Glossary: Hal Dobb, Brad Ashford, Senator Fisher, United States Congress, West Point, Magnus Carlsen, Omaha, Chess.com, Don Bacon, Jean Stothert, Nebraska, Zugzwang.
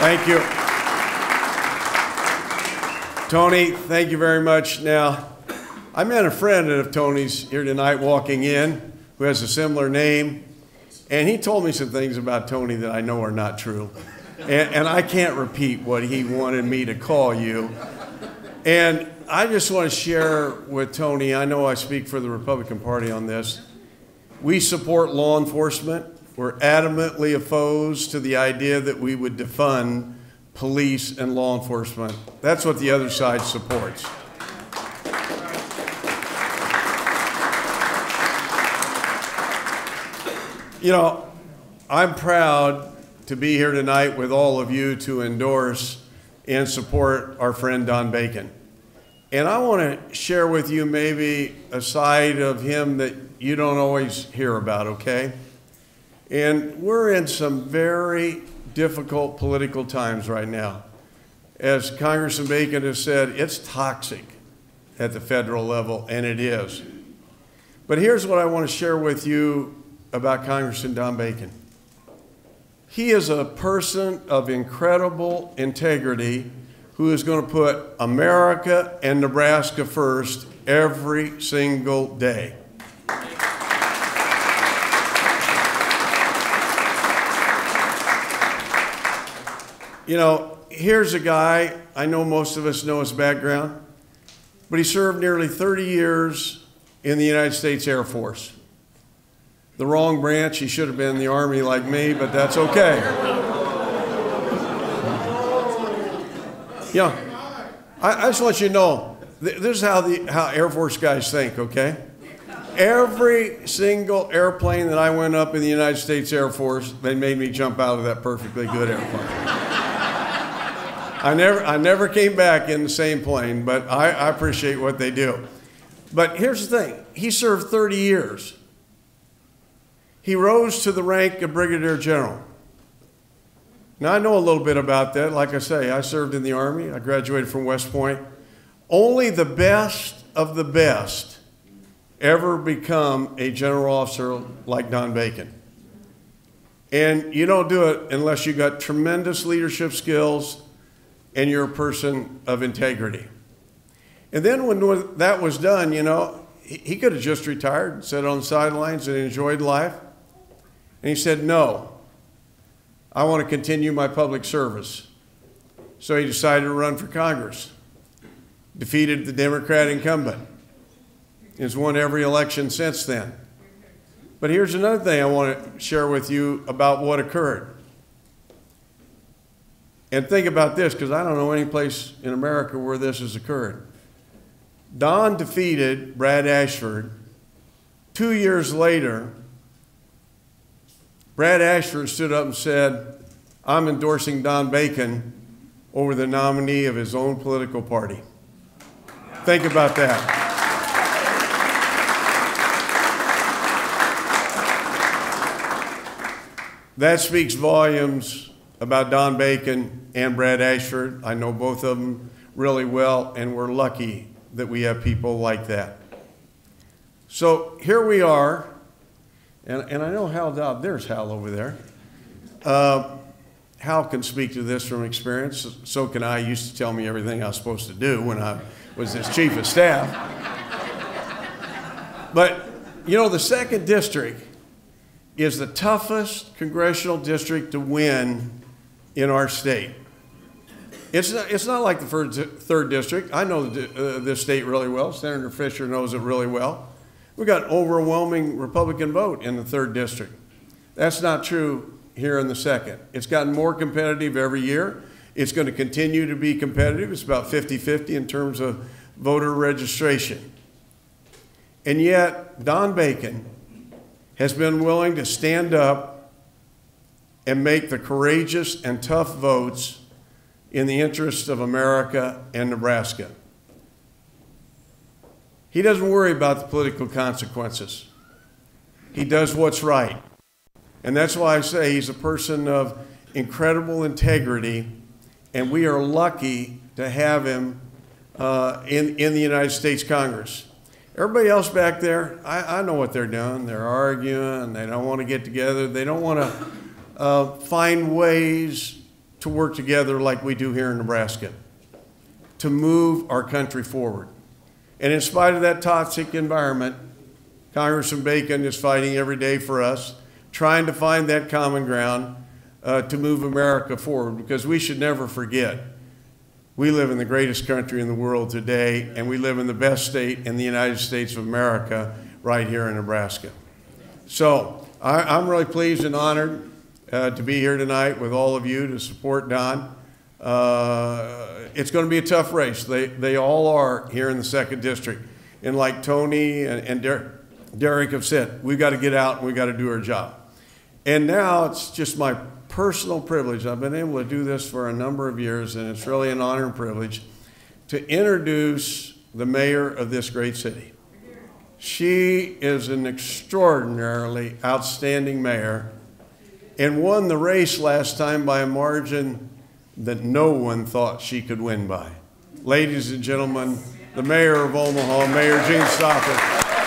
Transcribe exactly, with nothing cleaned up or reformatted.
Thank you. Tony, thank you very much. Now, I met a friend of Tony's here tonight walking in who has a similar name, and he told me some things about Tony that I know are not true. And, and I can't repeat what he wanted me to call you. And I just want to share with Tony, I know I speak for the Republican Party on this, we support law enforcement. We're adamantly opposed to the idea that we would defund police and law enforcement. That's what the other side supports. You know, I'm proud to be here tonight with all of you to endorse and support our friend Don Bacon. And I want to share with you maybe a side of him that you don't always hear about, okay? And we're in some very difficult political times right now. As Congressman Bacon has said, it's toxic at the federal level, and it is. But here's what I want to share with you about Congressman Don Bacon. He is a person of incredible integrity who is going to put America and Nebraska first every single day. You know, here's a guy, I know most of us know his background, but he served nearly thirty years in the United States Air Force. The wrong branch, he should have been in the Army like me, but that's okay. Yeah, I, I just want you to know, this is how, the, how Air Force guys think, okay? Every single airplane that I went up in the United States Air Force, they made me jump out of that perfectly good airplane. I never, I never came back in the same plane, but I, I appreciate what they do. But here's the thing. He served thirty years. He rose to the rank of Brigadier General. Now, I know a little bit about that. Like I say, I served in the Army. I graduated from West Point. Only the best of the best ever become a general officer like Don Bacon. And you don't do it unless you got tremendous leadership skills and you're a person of integrity. And then when that was done, you know, he could have just retired and sat on the sidelines and enjoyed life. And he said, no, I want to continue my public service. So he decided to run for Congress, defeated the Democrat incumbent. He's won every election since then. But here's another thing I want to share with you about what occurred. And think about this, because I don't know any place in America where this has occurred. Don defeated Brad Ashford. Two years later, Brad Ashford stood up and said, I'm endorsing Don Bacon over the nominee of his own political party. Think about that. That speaks volumes about Don Bacon and Brad Ashford. I know both of them really well, and we're lucky that we have people like that. So here we are, and, and I know Hal Dobb, there's Hal over there. Uh, Hal can speak to this from experience, so can I. He used to tell me everything I was supposed to do when I was his chief of staff. But you know, the second district is the toughest congressional district to win in our state. It's not, it's not like the first, third district. I know the, uh, this state really well. Senator Fisher knows it really well. We got an overwhelming Republican vote in the third district. That's not true here in the second. It's gotten more competitive every year. It's going to continue to be competitive. It's about fifty fifty in terms of voter registration. And yet, Don Bacon has been willing to stand up and make the courageous and tough votes in the interests of America and Nebraska. He doesn't worry about the political consequences. He does what's right. And that's why I say he's a person of incredible integrity, and we are lucky to have him uh, in, in the United States Congress. Everybody else back there, I, I know what they're doing. They're arguing, they don't want to get together, they don't want to Uh, find ways to work together like we do here in Nebraska to move our country forward. And in spite of that toxic environment, Congressman Bacon is fighting every day for us, trying to find that common ground uh, to move America forward, because we should never forget we live in the greatest country in the world today, and we live in the best state in the United States of America right here in Nebraska. So I, I'm really pleased and honored uh, to be here tonight with all of you to support Don. Uh, it's going to be a tough race. They, they all are here in the second district. And like Tony and, and Der- Derek have said, we've got to get out and we've got to do our job. And now it's just my personal privilege. I've been able to do this for a number of years, and it's really an honor and privilege to introduce the mayor of this great city. She is an extraordinarily outstanding mayor and won the race last time by a margin that no one thought she could win by. Ladies and gentlemen, the mayor of Omaha, Mayor Jean Stothert.